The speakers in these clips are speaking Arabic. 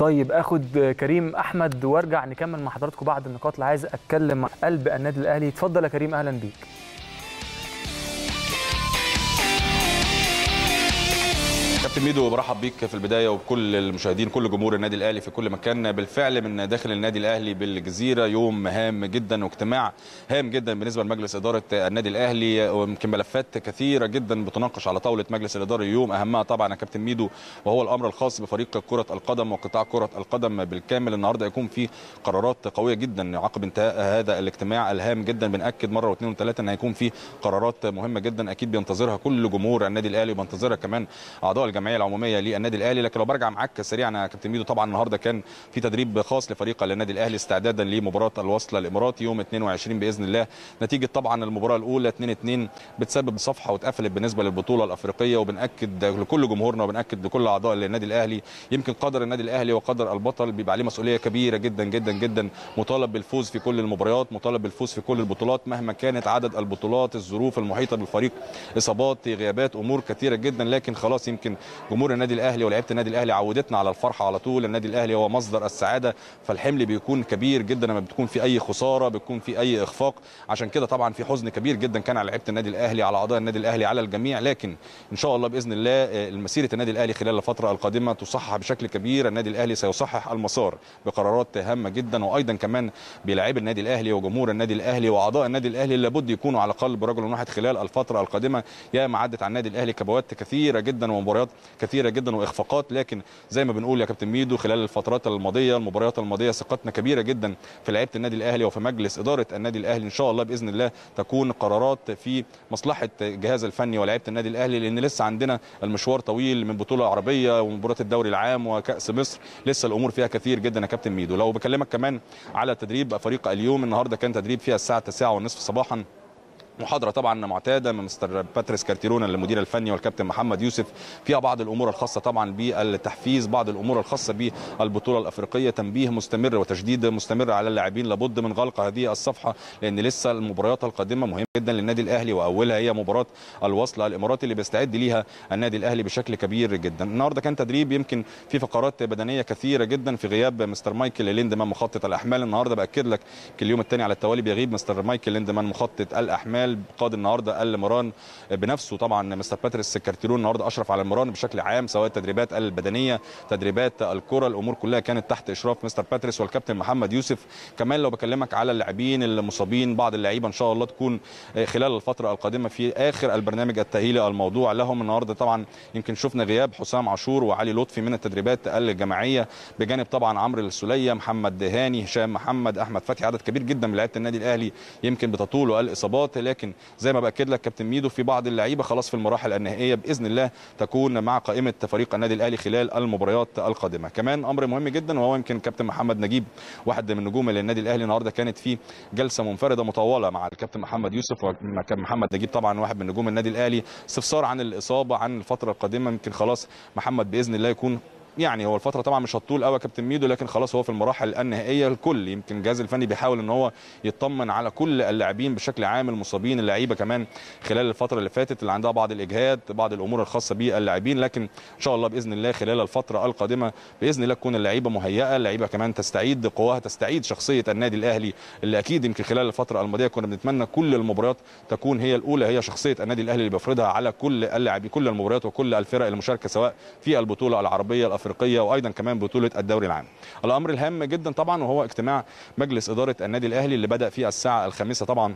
طيب اخد كريم احمد وارجع نكمل مع حضراتكم بعد النقاط اللي عايز اتكلم مع قلب النادي الاهلي. اتفضل يا كريم، اهلا بيك. كابتن ميدو برحب بيك في البدايه وبكل المشاهدين، كل جمهور النادي الاهلي في كل مكان. بالفعل من داخل النادي الاهلي بالجزيره يوم هام جدا واجتماع هام جدا بالنسبه لمجلس اداره النادي الاهلي، ويمكن ملفات كثيره جدا بتناقش على طاوله مجلس الاداره اليوم، اهمها طبعا يا كابتن ميدو وهو الامر الخاص بفريق كره القدم وقطاع كره القدم بالكامل. النهارده يكون في قرارات قويه جدا عقب انتهاء هذا الاجتماع الهام جدا. بناكد مره واثنين وثلاثه ان هيكون في قرارات مهمه جدا اكيد بينتظرها كل جمهور النادي الاهلي وبينتظرها كمان اعضاء الجمعيه العموميه للنادي الاهلي. لكن لو برجع معاك سريعا يا كابتن ميدو، طبعا النهارده كان في تدريب خاص لفريق النادي الاهلي استعدادا لمباراه الوصله الاماراتي يوم 22 باذن الله. نتيجه طبعا المباراه الاولى 2-2 بتسبب صفحه واتقفلت بالنسبه للبطوله الافريقيه، وبناكد لكل جمهورنا وبناكد لكل اعضاء النادي الاهلي يمكن قدر النادي الاهلي وقدر البطل بيبقى عليه مسؤوليه كبيره جدا جدا جدا، مطالب بالفوز في كل المباريات، مطالب بالفوز في كل البطولات مهما كانت عدد البطولات، الظروف المحيطه بالفريق، اصابات، غيابات، امور كثيره جدا. لكن خلاص يمكن جمهور النادي الاهلي ولاعيبه النادي الاهلي عودتنا على الفرحه على طول. النادي الاهلي هو مصدر السعاده، فالحمل بيكون كبير جدا لما بتكون في اي خساره، بتكون في اي اخفاق. عشان كده طبعا في حزن كبير جدا كان على لعيبه النادي الاهلي، على اعضاء النادي الاهلي، على الجميع. لكن ان شاء الله باذن الله مسيره النادي الاهلي خلال الفتره القادمه تصحح بشكل كبير. النادي الاهلي سيصحح المسار بقرارات هامه جدا، وايضا كمان بلاعيبه النادي الاهلي وجمهور النادي الاهلي واعضاء النادي الاهلي لابد يكونوا على قلب رجل واحد خلال الفتره القادمه. ياما عدت على النادي الاهلي كبوات كثيره جدا ومباريات كثيره جدا واخفاقات، لكن زي ما بنقول يا كابتن ميدو خلال الفترات الماضيه المباريات الماضيه ثقتنا كبيره جدا في لعيبه النادي الاهلي وفي مجلس اداره النادي الاهلي. ان شاء الله باذن الله تكون قرارات في مصلحه الجهاز الفني ولاعيبه النادي الاهلي، لان لسه عندنا المشوار طويل من بطوله عربيه ومباراه الدوري العام وكاس مصر، لسه الامور فيها كثير جدا يا كابتن ميدو. لو بكلمك كمان على تدريب فريق اليوم، النهارده كان تدريب فيها الساعه 9:30 صباحا، محاضره طبعا معتاده من مستر باتريس كارتيرون المدير الفني والكابتن محمد يوسف، فيها بعض الامور الخاصه طبعا بالتحفيز، بعض الامور الخاصه بالبطوله الافريقيه، تنبيه مستمر وتشديد مستمر على اللاعبين لابد من غلق هذه الصفحه، لان لسه المباريات القادمه مهمه جدا للنادي الاهلي، واولها هي مباراه الوصل الاماراتي اللي بيستعد ليها النادي الاهلي بشكل كبير جدا. النهارده كان تدريب يمكن في فقرات بدنيه كثيره جدا في غياب مستر مايكل ليندمان مخطط الاحمال. النهارده باكد لك اليوم الثاني على التوالي بيغيب مستر مايكل ليندمان مخطط الاحمال، قاد النهارده المران بنفسه. طبعا مستر باتريس كارتيرون النهارده اشرف على المران بشكل عام، سواء التدريبات البدنيه، تدريبات الكره، الامور كلها كانت تحت اشراف مستر باتريس والكابتن محمد يوسف. كمان لو بكلمك على اللاعبين المصابين، بعض اللعيبه ان شاء الله تكون خلال الفتره القادمه في اخر البرنامج التاهيلي الموضوع لهم. النهارده طبعا يمكن شفنا غياب حسام عاشور وعلي لطفي من التدريبات الجماعيه، بجانب طبعا عمرو السليه، محمد هاني، هشام محمد، احمد فتحي، عدد كبير جدا من لعيبه النادي الاهلي يمكن بتطول الاصابات. لكن زي ما باكد لك كابتن ميدو في بعض اللعيبه خلاص في المراحل النهائيه باذن الله تكون مع قائمه فريق النادي الاهلي خلال المباريات القادمه. كمان امر مهم جدا وهو يمكن كابتن محمد نجيب واحد من نجوم النادي الاهلي، النهارده كانت في جلسه منفرده مطوله مع الكابتن محمد يوسف وكابتن محمد نجيب طبعا واحد من نجوم النادي الاهلي، استفسار عن الاصابه عن الفتره القادمه. يمكن خلاص محمد باذن الله يكون يعني هو الفتره طبعا مش هتطول قوي يا كابتن ميدو، لكن خلاص هو في المراحل النهائيه. الكل يمكن الجهاز الفني بيحاول ان هو يطمن على كل اللاعبين بشكل عام، المصابين، اللعيبه كمان خلال الفتره اللي فاتت اللي عندها بعض الاجهاد، بعض الامور الخاصه باللاعبين. لكن ان شاء الله باذن الله خلال الفتره القادمه باذن الله تكون اللعيبه مهيئه، اللعيبه كمان تستعيد قواها، تستعيد شخصيه النادي الاهلي اللي اكيد يمكن خلال الفتره الماضيه كنا بنتمنى كل المباريات تكون هي الاولى، هي شخصيه النادي الاهلي اللي بيفرضها على كل اللاعبين، كل المباريات وكل الفرق المشاركه سواء في البطوله العربيه الافريقيه وايضا كمان بطوله الدوري العام. الامر الهام جدا طبعا وهو اجتماع مجلس اداره النادي الاهلي اللي بدا فيه الساعه 5 طبعا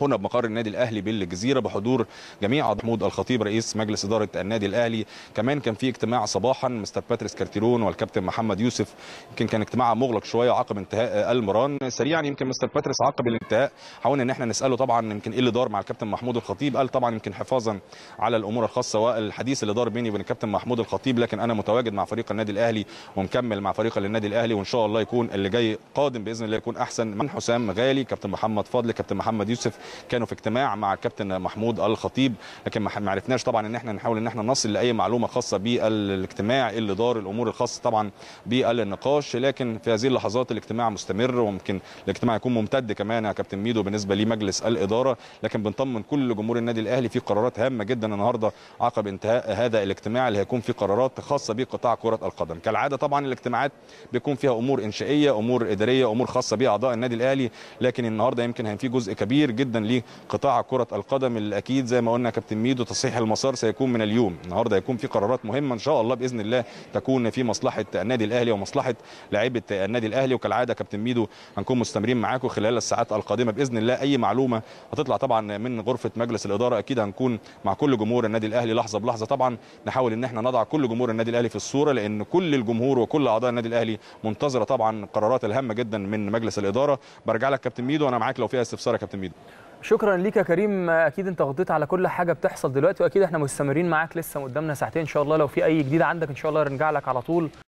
هنا بمقر النادي الاهلي بالجزيره بحضور جميع اعضاء، محمود الخطيب رئيس مجلس اداره النادي الاهلي. كمان كان في اجتماع صباحا مستر باتريس كارتيرون والكابتن محمد يوسف، يمكن كان اجتماع مغلق شويه عقب انتهاء المران. سريعا يمكن مستر باتريس عقب الانتهاء حاولنا ان احنا نساله طبعا يمكن ايه اللي دار مع الكابتن محمود الخطيب، قال طبعا يمكن حفاظا على الامور الخاصه والحديث اللي دار بيني وبين الكابتن محمود الخطيب، لكن انا متواجد مع فريق النادي الاهلي ومكمل مع فريق النادي الاهلي، وان شاء الله يكون اللي جاي قادم باذن الله يكون احسن من حسام غالي، كابتن محمد فاضل، كابتن محمد يوسف، كانوا في اجتماع مع الكابتن محمود الخطيب، لكن ما عرفناش طبعا ان احنا نحاول ان احنا نصل لاي معلومه خاصه بالاجتماع اللي دار، الامور الخاصه طبعا بالنقاش. لكن في هذه اللحظات الاجتماع مستمر، وممكن الاجتماع يكون ممتد كمان يا كابتن ميدو بالنسبه لمجلس الاداره. لكن بنطمن كل جمهور النادي الاهلي في قرارات هامه جدا النهارده عقب انتهاء هذا الاجتماع اللي هيكون فيه قرارات خاصه بقطاع كره القدم. كالعاده طبعا الاجتماعات بيكون فيها امور انشائيه، امور اداريه، امور خاصه باعضاء النادي الاهلي، لكن النهارده يمكن هيكون في جزء كبير جدا لقطاع كره القدم. الاكيد زي ما قلنا كابتن ميدو تصحيح المسار سيكون من اليوم، النهارده هيكون في قرارات مهمه ان شاء الله باذن الله تكون في مصلحه النادي الاهلي ومصلحه لاعيبه النادي الاهلي. وكالعاده كابتن ميدو هنكون مستمرين معاكم خلال الساعات القادمه باذن الله، اي معلومه هتطلع طبعا من غرفه مجلس الاداره اكيد هنكون مع كل جمهور النادي الاهلي لحظه بلحظه. طبعا نحاول ان احنا نضع كل جمهور النادي الاهلي في الصوره، لان كل الجمهور وكل اعضاء النادي الاهلي منتظره طبعا القرارات الهامه جدا من مجلس الاداره. برجع لك كابتن ميدو، انا معاك لو في استفسار يا كابتن ميدو. شكرا ليك يا كريم، اكيد انت غطيت على كل حاجه بتحصل دلوقتي، واكيد احنا مستمرين معاك لسه قدامنا ساعتين ان شاء الله، لو في اي جديد عندك ان شاء الله نرجع لك على طول